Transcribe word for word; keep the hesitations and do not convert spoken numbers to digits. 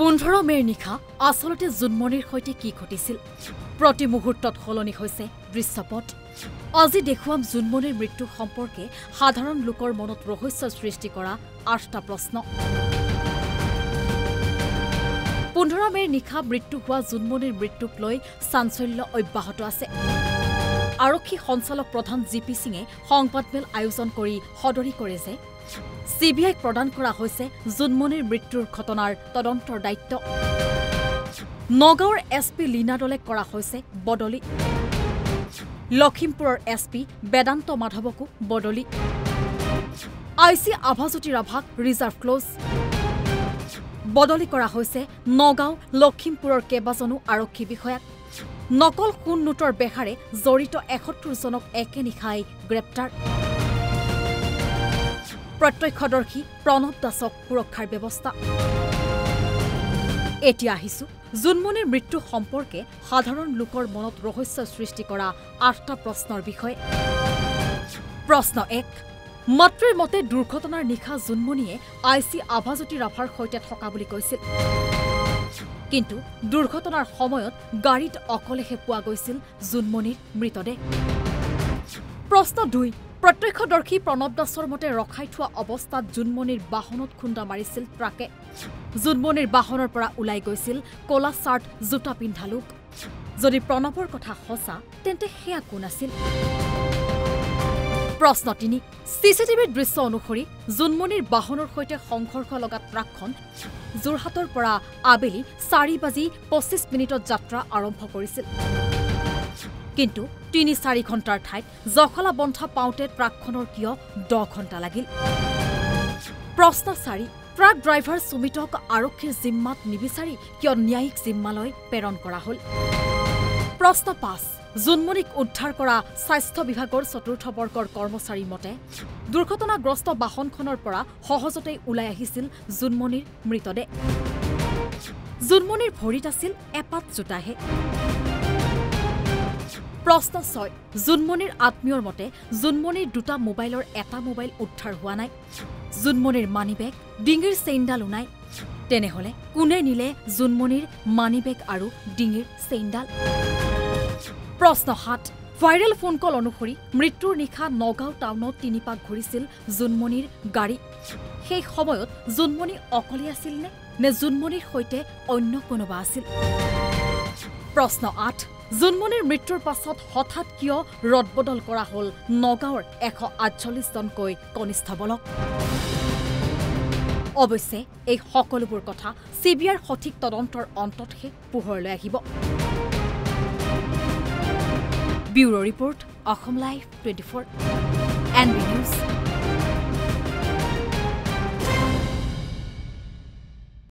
পোন্ধৰ মেৰ নিশা আসলতে জোনমণিৰ হৈতে কি ঘটিছিল প্ৰতি মুহূৰ্তত হলনি হৈছে দৃশ্যপট আজি দেখুৱাম জোনমণিৰ মৃত্যু সম্পৰ্কে সাধাৰণ লোকৰ মনত ৰহস্য সৃষ্টি কৰা আঠটা প্ৰশ্ন পোন্ধৰ মেৰ নিশা মৃত্যু হোৱা জোনমণিৰ মৃত্যুক লৈ চাঞ্চল্য অব্যাহত আছে আৰক্ষী সঞ্চালক প্ৰধান জিপি সিংয়ে সংবাদমেল আয়োজন কৰি হদৰি কৰে যে সিবিআই প্ৰদান কৰা হৈছে জোনমণিৰ মৃত্যুৰ ঘটনাৰ তদন্তৰ দায়িত্ব নগাঁৱৰ এছপি লীনাদলে কৰা হৈছে বদলি লখিমপুৰৰ এছপি বেদান্ত মাধৱকো বদলি আইসি আভাজ্যোতি ৰাভাক ৰিজাৰ্ভ ক্লোজ বদলি কৰা হৈছে নগাঁও লখিমপুৰৰ কেবাজনো আৰক্ষী বিষয়াক নকল খুন নোটৰ বেহাৰে জড়িত এসত্তৰ জনক একে নিশাই গ্ৰেপ্তাৰ প্রত্যক্ষদর্শী প্ৰণৱ দাসক সুৰক্ষাৰ ব্যৱস্থা এতিয়া আহিছো জোনমণিৰ মৃত্যু সম্পৰ্কে সাধাৰণ লোকৰ মনত ৰহস্য সৃষ্টি কৰা আঠটা প্ৰশ্নৰ বিষয়ে প্ৰশ্ন এক মাতৃৰ মতে দুৰ্ঘটনাৰ নিশা জোনমণিয়ে আইসি আভাজ্যোতি ৰাভাৰ সৈতে থকা বুলি কৈছিল কিন্তু দুৰ্ঘটনাৰ সময়ত গাড়ীত অকলেহে পোৱা গৈছিল জোনমণিৰ মৃতদেহ প্ৰশ্ন দুই প্রত্যক্ষদর্শী প্ৰণৱ দাসৰ মতে ৰখাই থোৱা অৱস্থাত জোনমণিৰ বাহনত খুন্দা মাৰিছিল ট্ৰাকে জোনমণিৰ বাহনৰ পৰা ওলাই গৈছিল কলা চাৰ্ট জোতা পিন্ধা লোক যদি প্ৰণৱৰ কথা সঁচা তেন্তে হেয়া কোন আছিল প্ৰশ্ন তিনি সিসিটিভিৰ দৃশ্য অনুসৰি জোনমণিৰ বাহনৰ সৈতে সংঘৰ্ষ লগা ট্ৰাকখন যোৰহাটৰ পৰা আবেলি চাৰি বাজি পঁচিছ মিনিটত যাত্ৰা আৰম্ভ কৰিছিল কিন্তু তিনি চাৰি ঘণ্টাৰ ঠাইত জখলা বন্ধা পাওঁতে ট্ৰাকখনৰ কিয় দহ ঘণ্টা লাগিল প্ৰশ্ন চাৰি ট্ৰাক ড্ৰাইভাৰ সুমিতক আৰক্ষীৰ জিম্মাত নিবিচাৰি কিয় ন্যায়িক জিম্মালৈ প্ৰেৰণ কৰা হ'ল প্ৰশ্ন পাঁচ জোনমণিক উদ্ধাৰ কৰা স্বাস্থ্য বিভাগৰ চতুৰ্থ বৰ্গৰ কৰ্মচাৰীৰ মতে দুৰ্ঘটনাগ্ৰস্ত বাহনখনৰ পৰা সহজতেই ওলাই আহিছিল জোনমণিৰ মৃতদেহ জোনমণিৰ ভৰিত আছিল এপাত জোতাহে প্ৰশ্ন ছয় জোনমণিৰ আত্মীয়ৰ মতে জোনমণিৰ দুটা মোবাইলৰ এটা মোবাইল উদ্ধাৰ হোৱা নাই জোনমণিৰ মানিবেগ ডিঙিৰ চেইনডাল নাই তেনেহলে কোনে নিলে জোনমণিৰ মানিবেগ আৰু ডিঙিৰ চেইনডাল প্ৰশ্ন সাত ভাইৰেল ফোন কল অনুসৰি মৃত্যুৰ নিশা নগাঁও টাউনত তিনিপাক ঘূৰিছিল জোনমণিৰ গাড়ী সেই সময়ত জোনমণি অকলে আছিল নে নে জোনমণিৰ সৈতে অন্য কোনোবা আছিল প্ৰশ্ন আঠ জোনমণিৰ মৃত্যুৰ পাছত হঠাৎ কিয় ৰদবদল কৰা হল নগাঁৱৰ এশ আঠচল্লিশ জনকৈ কনিষ্ঠবলক অৱশ্যে এই সকলোবোৰ কথা চিবিআইৰ সঠিক তদন্তৰ অন্ততহে পোহৰলৈ আহিব bureau' report Assam live twenty four N B news